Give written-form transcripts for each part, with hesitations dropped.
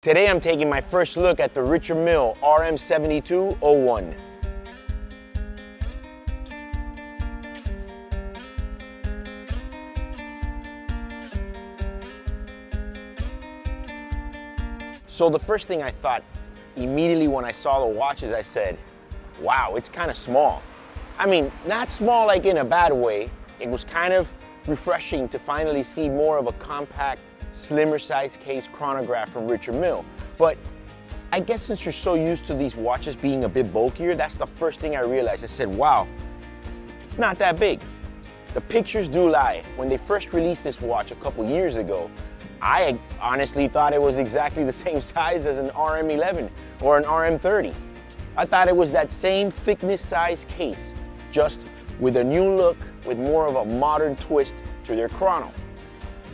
Today I'm taking my first look at the Richard Mille RM7201. So the first thing I thought immediately when I saw the watches, I said, wow, it's kind of small. I mean, not small like in a bad way. It was kind of refreshing to finally see more of a compact, slimmer size case chronograph from Richard Mille. But I guess since you're so used to these watches being a bit bulkier, that's the first thing I realized. I said, wow, it's not that big. The pictures do lie. When they first released this watch a couple years ago, I honestly thought it was exactly the same size as an RM11 or an RM30. I thought it was that same thickness size case, just with a new look, with more of a modern twist to their chrono.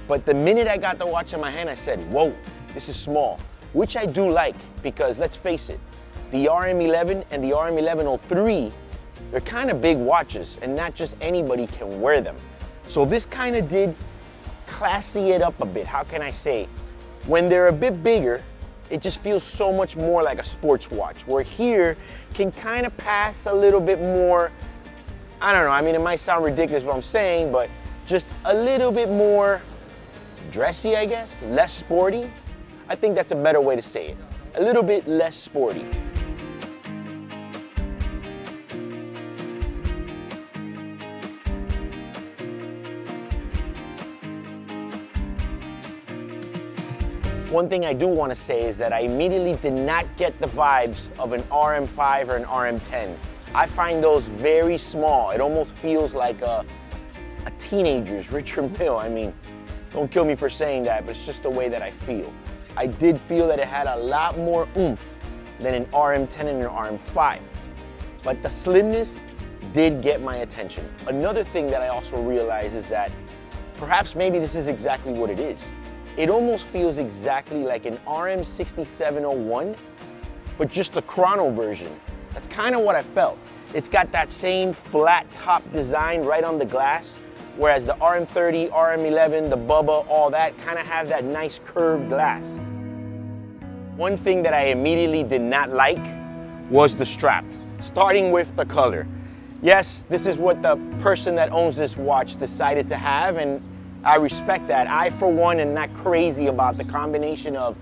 But the minute I got the watch in my hand, I said, whoa, this is small, which I do like because let's face it, the RM11 and the RM1103, they're kind of big watches and not just anybody can wear them. So this kind of did classy it up a bit. How can I say? When they're a bit bigger, it just feels so much more like a sports watch, where here can kind of pass a little bit more, I don't know, I mean, it might sound ridiculous what I'm saying, but just a little bit more dressy, I guess, less sporty. I think that's a better way to say it. A little bit less sporty. One thing I do want to say is that I immediately did not get the vibes of an RM5 or an RM10. I find those very small. It almost feels like a teenager's Richard Mille. I mean, don't kill me for saying that, but it's just the way that I feel. I did feel that it had a lot more oomph than an RM10 and an RM5. But the slimness did get my attention. Another thing that I also realized is that perhaps maybe this is exactly what it is. It almost feels exactly like an RM6701, but just the chrono version. That's kind of what I felt. It's got that same flat top design right on the glass, whereas the RM30, RM11, the Bubba, all that kind of have that nice curved glass. One thing that I immediately did not like was the strap, starting with the color. Yes, this is what the person that owns this watch decided to have, and I respect that. I, for one, am not crazy about the combination of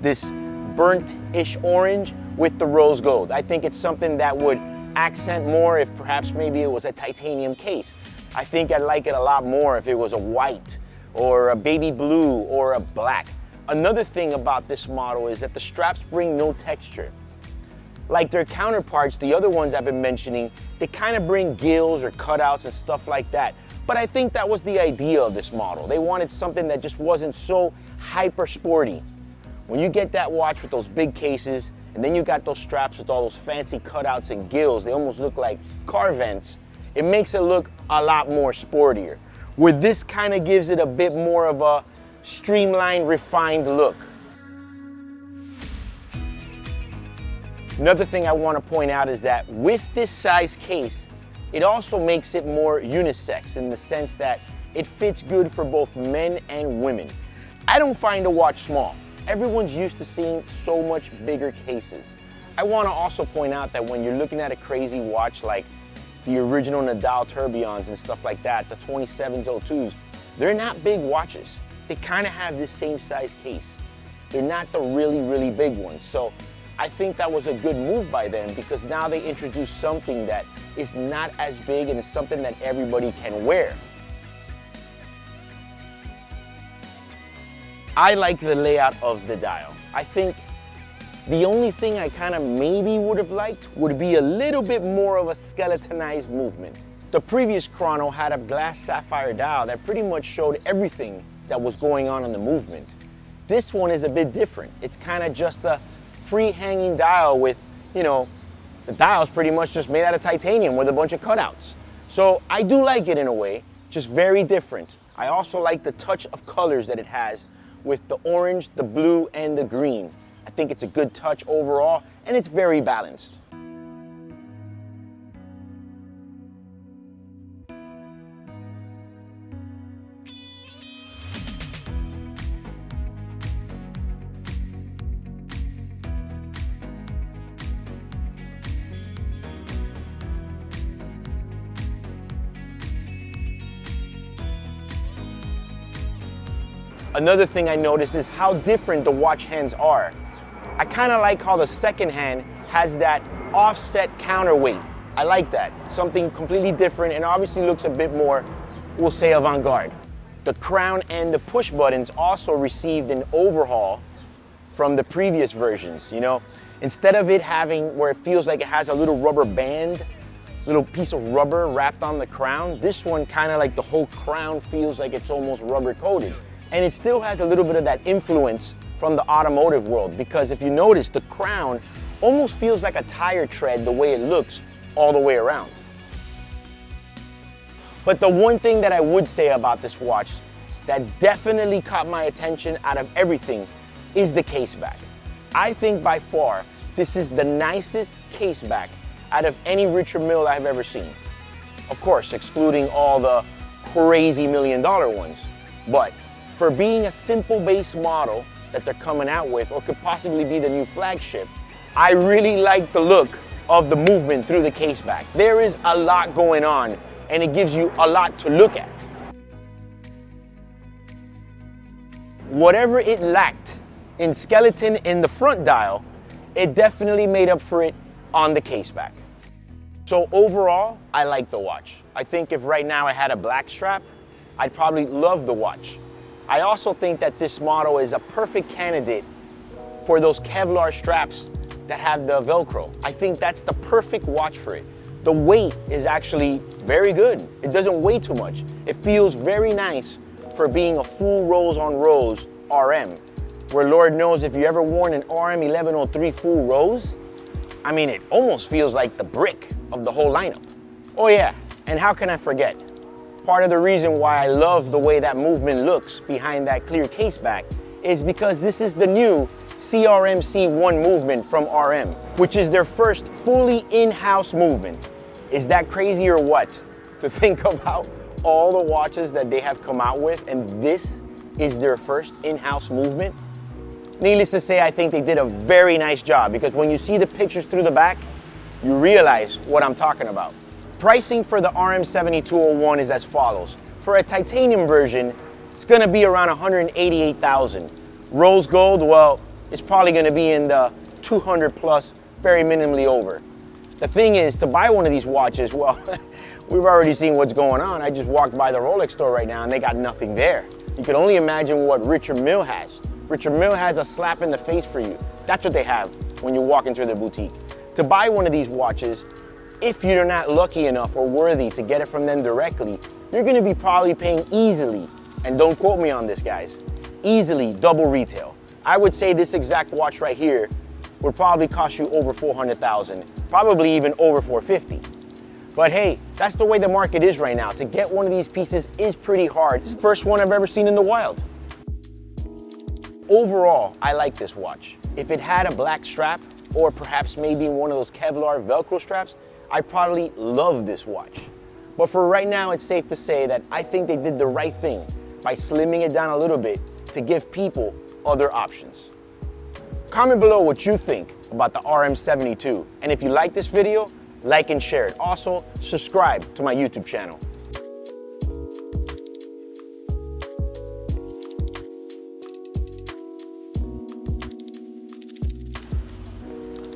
this burnt-ish orange with the rose gold. I think it's something that would accent more if perhaps maybe it was a titanium case. I think I'd like it a lot more if it was a white or a baby blue or a black. Another thing about this model is that the straps bring no texture. Like their counterparts, the other ones I've been mentioning, they kind of bring gills or cutouts and stuff like that. But I think that was the idea of this model. They wanted something that just wasn't so hyper sporty. When you get that watch with those big cases, and then you got those straps with all those fancy cutouts and gills, they almost look like car vents, it makes it look a lot more sportier. Where this kind of gives it a bit more of a streamlined, refined look. Another thing I want to point out is that with this size case, it also makes it more unisex in the sense that it fits good for both men and women. I don't find a watch small. Everyone's used to seeing so much bigger cases. I want to also point out that when you're looking at a crazy watch like the original Nadal Tourbillons and stuff like that, the 2702s, they're not big watches. They kind of have this same size case. They're not the really, really big ones. So I think that was a good move by them because now they introduce something that is not as big and is something that everybody can wear. I like the layout of the dial. I think the only thing I kind of maybe would have liked would be a little bit more of a skeletonized movement. The previous chrono had a glass sapphire dial that pretty much showed everything that was going on in the movement. This one is a bit different. It's kind of just a free hanging dial with, you know, the dial's pretty much just made out of titanium with a bunch of cutouts. So I do like it in a way, just very different. I also like the touch of colors that it has with the orange, the blue, and the green. I think it's a good touch overall, and it's very balanced. Another thing I noticed is how different the watch hands are. I kind of like how the second hand has that offset counterweight. I like that. Something completely different and obviously looks a bit more, we'll say, avant-garde. The crown and the push buttons also received an overhaul from the previous versions, you know? Instead of it having where it feels like it has a little rubber band, little piece of rubber wrapped on the crown, this one kind of like the whole crown feels like it's almost rubber coated. And it still has a little bit of that influence from the automotive world, because if you notice, the crown almost feels like a tire tread the way it looks all the way around. But the one thing that I would say about this watch that definitely caught my attention out of everything is the case back. I think by far, this is the nicest case back out of any Richard Mille I've ever seen. Of course, excluding all the crazy $1 million ones. But for being a simple base model that they're coming out with, or could possibly be the new flagship, I really like the look of the movement through the case back. There is a lot going on, and it gives you a lot to look at. Whatever it lacked in skeleton in the front dial, it definitely made up for it on the case back. So overall, I like the watch. I think if right now I had a black strap, I'd probably love the watch. I also think that this model is a perfect candidate for those Kevlar straps that have the Velcro. I think that's the perfect watch for it. The weight is actually very good. It doesn't weigh too much. It feels very nice for being a full rows on rows RM, where Lord knows if you ever worn an RM1103 full rows, I mean, it almost feels like the brick of the whole lineup. Oh yeah, and how can I forget? Part of the reason why I love the way that movement looks behind that clear case back is because this is the new CRMC1 movement from RM, which is their first fully in-house movement. Is that crazy or what? To think about all the watches that they have come out with, and this is their first in-house movement. Needless to say, I think they did a very nice job, because when you see the pictures through the back, you realize what I'm talking about. Pricing for the RM7201 is as follows. For a titanium version, it's gonna be around $188,000. Rose gold, well, it's probably gonna be in the 200 plus, very minimally over. The thing is, to buy one of these watches, well, we've already seen what's going on. I just walked by the Rolex store right now and they got nothing there. You can only imagine what Richard Mille has. Richard Mille has a slap in the face for you. That's what they have when you walk into their boutique. To buy one of these watches, if you're not lucky enough or worthy to get it from them directly, you're gonna be probably paying easily, and don't quote me on this, guys, easily double retail. I would say this exact watch right here would probably cost you over $400,000, probably even over $450,000. But hey, that's the way the market is right now. To get one of these pieces is pretty hard. It's the first one I've ever seen in the wild. Overall, I like this watch. If it had a black strap, or perhaps maybe one of those Kevlar Velcro straps, I probably love this watch. But for right now, it's safe to say that I think they did the right thing by slimming it down a little bit to give people other options. Comment below what you think about the RM72. And if you like this video, like and share it. Also, subscribe to my YouTube channel.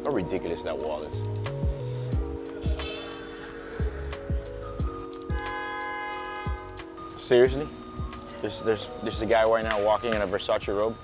How ridiculous that wall is. Seriously? There's a guy right now walking in a Versace robe.